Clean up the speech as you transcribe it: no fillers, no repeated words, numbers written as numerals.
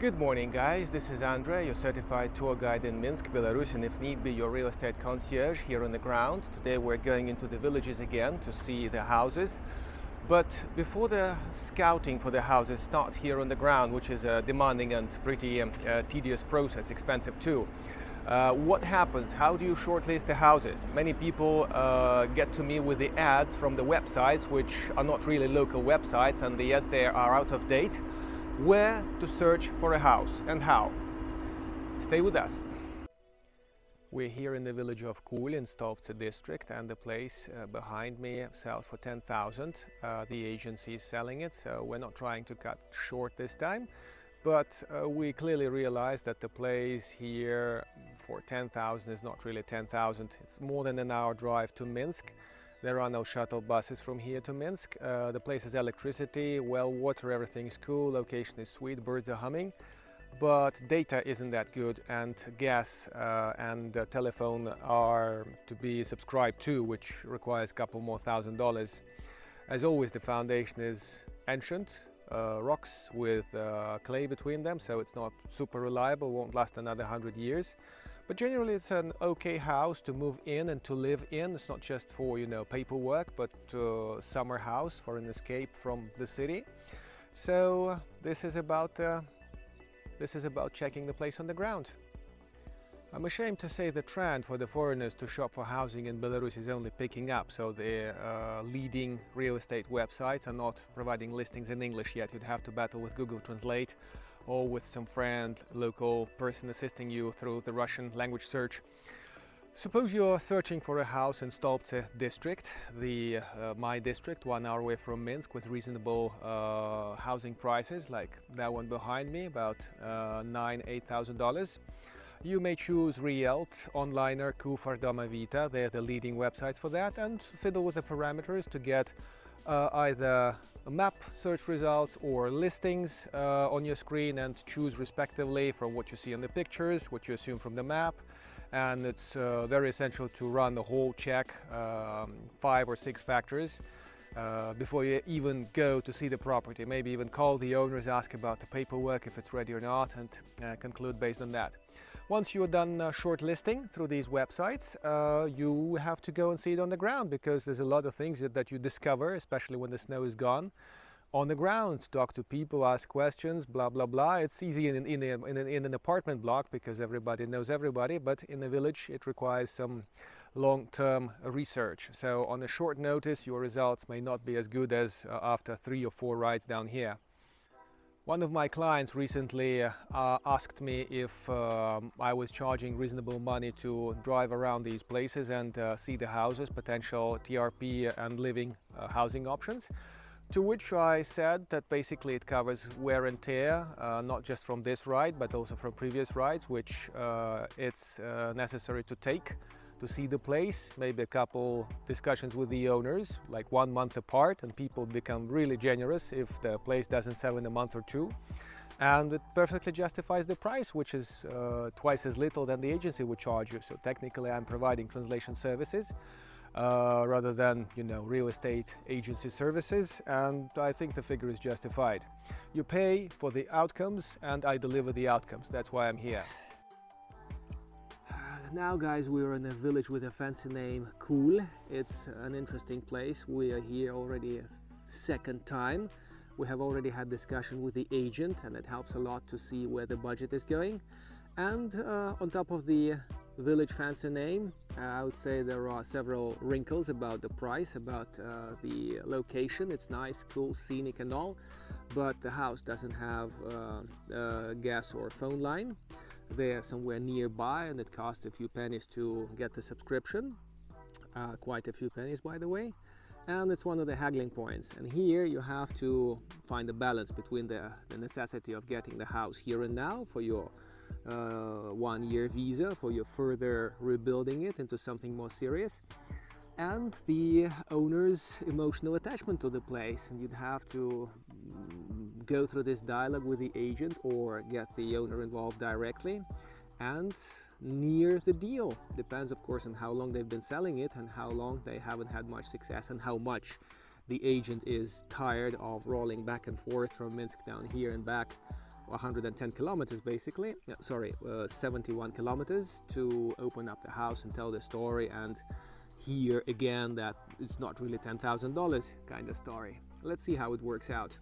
Good morning, guys. This is Andrei, your certified tour guide in Minsk, Belarus, and if need be, your real estate concierge here on the ground. Today we're going into the villages again to see the houses. But before the scouting for the houses starts here on the ground, which is a demanding and pretty tedious process, expensive too, what happens? How do you shortlist the houses? Many people get to me with the ads from the websites, which are not really local websites, and the ads there are out of date. Where to search for a house and how. Stay with us. We're here in the village of Kul in Stolbtsy district, and the place behind me sells for 10,000. The agency is selling it, so we're not trying to cut short this time, but we clearly realize that the place here for 10,000 is not really 10,000. It's more than an hour drive to Minsk. There are no shuttle buses from here to Minsk. The place has electricity, well water, everything is cool, location is sweet, birds are humming. But data isn't that good, and gas and telephone are to be subscribed to, which requires a couple more $1,000. As always, the foundation is ancient rocks with clay between them, so it's not super reliable, won't last another 100 years. But generally it's an okay house to move in and to live in. It's not just for, you know, paperwork, but a summer house for an escape from the city. So this is about checking the place on the ground. I'm ashamed to say the trend for the foreigners to shop for housing in Belarus is only picking up, so the leading real estate websites are not providing listings in English yet. You'd have to battle with Google Translate or with some friend, local person assisting you through the Russian language search. Suppose you're searching for a house in Stolbtsy district, my district, 1 hour away from Minsk, with reasonable housing prices, like that one behind me, about $9,000–8,000. You may choose Realt, Onliner, Kufar, Dama Vita. They're the leading websites for that, and fiddle with the parameters to get either map search results or listings on your screen, and choose respectively from what you see in the pictures, what you assume from the map. And it's very essential to run the whole check, 5 or 6 factors, before you even go to see the property. Maybe even call the owners, ask about the paperwork, if it's ready or not, and conclude based on that. Once you're done shortlisting through these websites, you have to go and see it on the ground, because there's a lot of things that you discover, especially when the snow is gone, on the ground. Talk to people, ask questions, blah, blah, blah. It's easy in an apartment block because everybody knows everybody, but in a village it requires some long-term research. So on a short notice, your results may not be as good as after 3 or 4 rides down here. One of my clients recently asked me if I was charging reasonable money to drive around these places and see the houses, potential TRP and living housing options. To which I said that basically it covers wear and tear, not just from this ride, but also from previous rides, which it's necessary to take to see the place. Maybe a couple discussions with the owners, like 1 month apart, and people become really generous if the place doesn't sell in a month or two. And it perfectly justifies the price, which is twice as little than the agency would charge you. So technically I'm providing translation services rather than, you know, real estate agency services, and I think the figure is justified. You pay for the outcomes and I deliver the outcomes. That's why I'm here. Now, guys, we're in a village with a fancy name, Kul. It's an interesting place. We are here already a second time. We have already had discussion with the agent, and it helps a lot to see where the budget is going. And on top of the village fancy name, I would say there are several wrinkles about the price, about the location. It's nice, cool, scenic and all, but the house doesn't have gas or phone line. They're somewhere nearby, and it costs a few pennies to get the subscription, quite a few pennies, by the way, and it's one of the haggling points. And here you have to find a balance between the necessity of getting the house here and now for your 1-year visa, for your further rebuilding it into something more serious, and the owner's emotional attachment to the place. And you'd have to go through this dialogue with the agent or get the owner involved directly and near the deal. Depends, of course, on how long they've been selling it and how long they haven't had much success, and how much the agent is tired of rolling back and forth from Minsk down here and back 110 kilometers basically, 71 kilometers to open up the house and tell the story, and here again that it's not really $10,000 kind of story. Let's see how it works out.